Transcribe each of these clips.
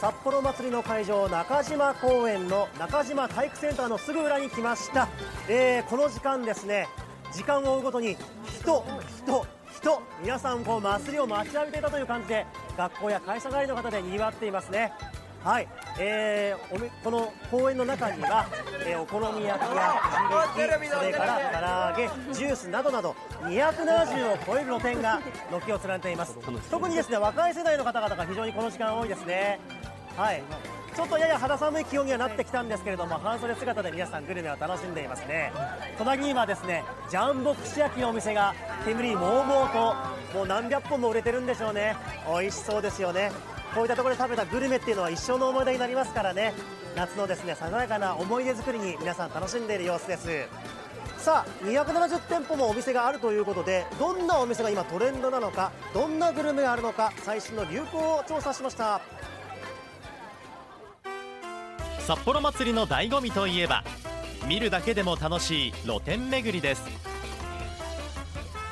札幌祭りの会場、中島公園の中島体育センターのすぐ裏に来ました。この時間ですね、時間を追うごとに人、皆さんこう祭りを待ちわびていたという感じで、学校や会社帰りの方でにぎわっていますね。はい、この公園の中には、お好み焼きやチリ、それから唐揚げ、ジュースなどなど270を超える露店が軒を連ねています。特にですね、若い世代の方々が非常にこの時間多いですね。はい、ちょっとやや肌寒い気温にはなってきたんですけれども、半袖姿で皆さんグルメを楽しんでいますね。隣にはですね、ジャンボ串焼きのお店が煙もうもうと、もう何百本も売れてるんでしょうね。美味しそうですよね。こういったところで食べたグルメっていうのは一生の思い出になりますからね。夏のですね、爽やかな思い出作りに皆さん楽しんでいる様子です。さあ、270店舗もお店があるということで、どんなお店が今トレンドなのか、どんなグルメがあるのか、最新の流行を調査しました。札幌祭りの醍醐味といえば、見るだけでも楽しい露店巡りです。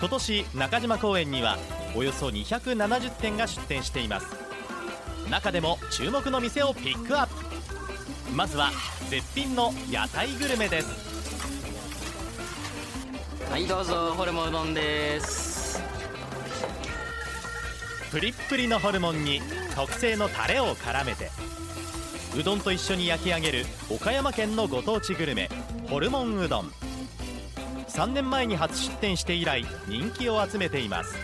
今年中島公園にはおよそ270店が出店しています。中でも注目の店をピックアップ。まずは絶品の屋台グルメです。はい、どうぞ。ホルモンうどんです。プリップリのホルモンに特製のタレを絡めて、うどんと一緒に焼き上げる岡山県のご当地グルメ、ホルモンうどん。3年前に初出店して以来人気を集めています。す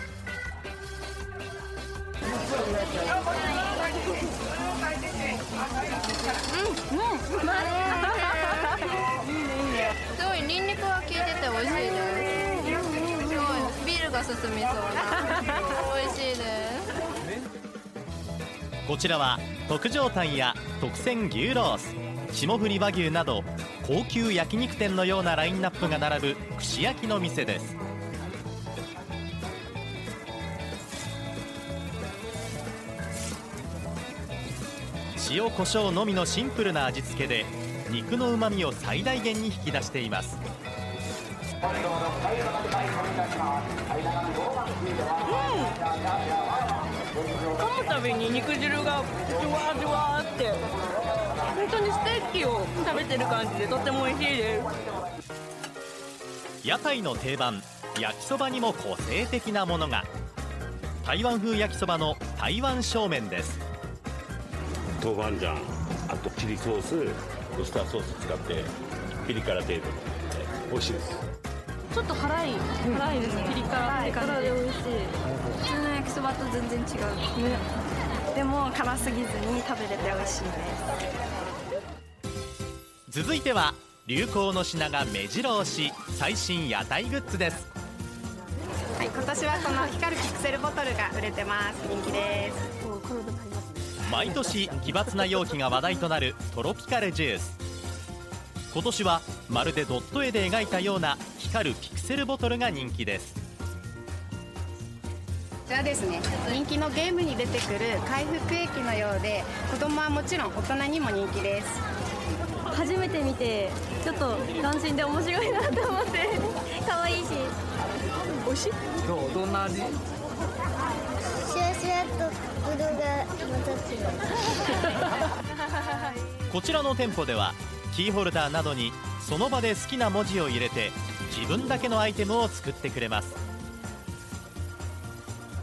ごいニンニクが効いてて美味しいです。すごいビールが進みそうな美味しいです。こちらは特上タンや特選牛ロース、霜降り和牛など高級焼肉店のようなラインナップが並ぶ串焼きの店です。塩コショウのみのシンプルな味付けで、肉のうまみを最大限に引き出しています。噛むたびに肉汁がじわじわって、本当にステーキを食べてる感じで、とっても美味しいです。屋台の定番、焼きそばにも個性的なものが。台湾風焼きそばの台湾正麺です。豆板醤、あとチリソース、ウスターソース使ってピリ辛程度、美味しいです。ちょっと辛いですね。ピリ辛って感じで美味しい。普通の焼きそばと全然違う。でも辛すぎずに食べれて美味しいです。続いては流行の品が目白押し、最新屋台グッズです。はい、今年はこの光るピクセルボトルが売れてます。人気です。毎年奇抜な容器が話題となるトロピカルジュース。今年はまるでドット絵で描いたような光るピクセルボトルが人気です。こちらですね、人気のゲームに出てくる回復液のようで、子供はもちろん大人にも人気です。初めて見てちょっと斬新で面白いなと思って、可愛いし美味しい。どんな味？こちらの店舗では、キーホルダーなどにその場で好きな文字を入れて、自分だけのアイテムを作ってくれます。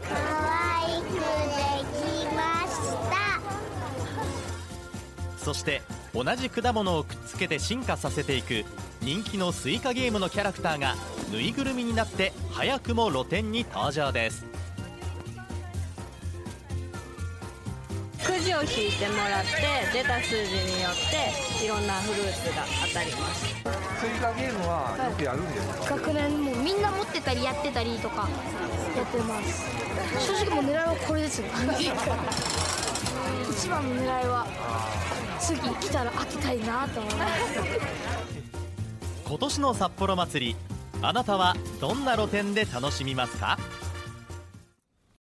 かわいくできました。そして同じ果物をくっつけて進化させていく人気のスイカゲームのキャラクターがぬいぐるみになって、早くも露店に登場です。くじを引いてもらって、出た数字によっていろんなフルーツが当たります。スイカゲームはよくやるんですか？学年もみんな持ってたりやってたりとかやってます。正直もう狙いはこれですね。一番の狙いは次来たら開けたいなと思います。今年の札幌祭り、あなたはどんな露店で楽しみますか？